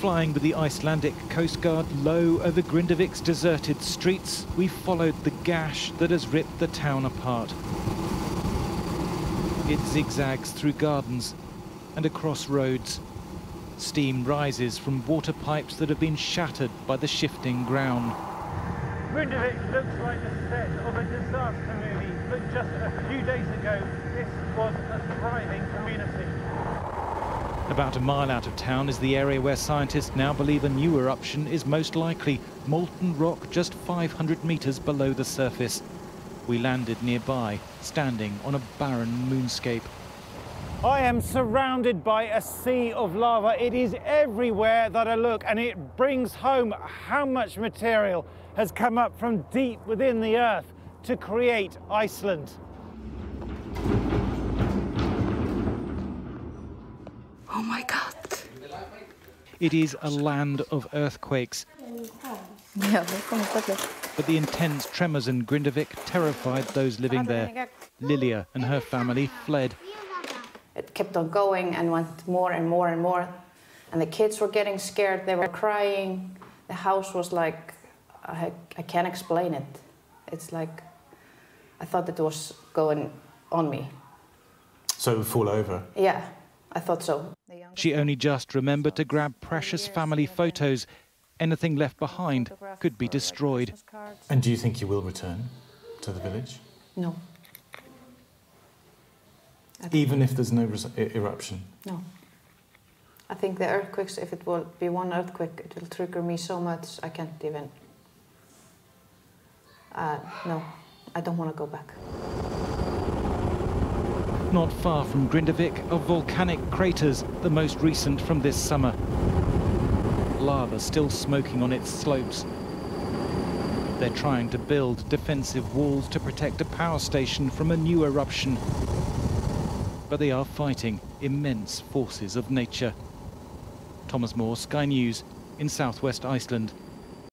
Flying with the Icelandic Coast Guard low over Grindavík's deserted streets, we followed the gash that has ripped the town apart. It zigzags through gardens and across roads. Steam rises from water pipes that have been shattered by the shifting ground. Grindavík looks like the set of a disaster movie, but just a few days ago, this was a thriving community. About a mile out of town is the area where scientists now believe a new eruption is most likely, molten rock just 500 metres below the surface. We landed nearby, standing on a barren moonscape. I am surrounded by a sea of lava. It is everywhere that I look, and it brings home how much material has come up from deep within the earth to create Iceland. Oh my God. It is a land of earthquakes. But the intense tremors in Grindavík terrified those living there. Lilia and her family fled. It kept on going and went more and more and more. And the kids were getting scared, they were crying. The house was like, I can't explain it. It's like, I thought it was going on me. So it would fall over? Yeah. I thought so. She only just remembered to grab precious family photos. Anything left behind could be destroyed. And do you think you will return to the village? No. Even if there's no eruption? No. I think the earthquakes, if it will be one earthquake, it will trigger me so much I can't even... no, I don't want to go back. Not far from Grindavík are volcanic craters, the most recent from this summer. Lava still smoking on its slopes. They're trying to build defensive walls to protect a power station from a new eruption. But they are fighting immense forces of nature. Thomas Moore, Sky News, in southwest Iceland.